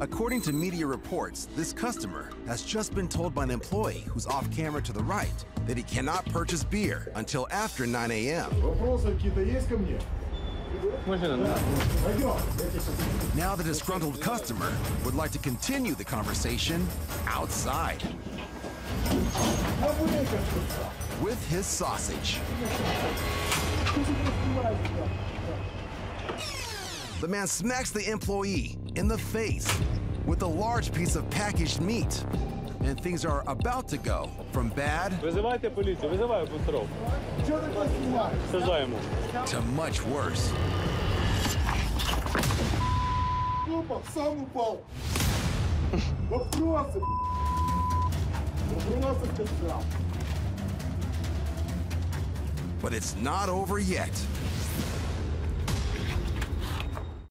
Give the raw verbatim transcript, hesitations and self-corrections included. According to media reports, this customer has just been told by an employee who's off camera to the right that he cannot purchase beer until after nine a m Now the disgruntled customer would like to continue the conversation outside with his sausage. The man smacks the employee in the face with a large piece of packaged meat, and things are about to go from bad to much worse. But it's not over yet.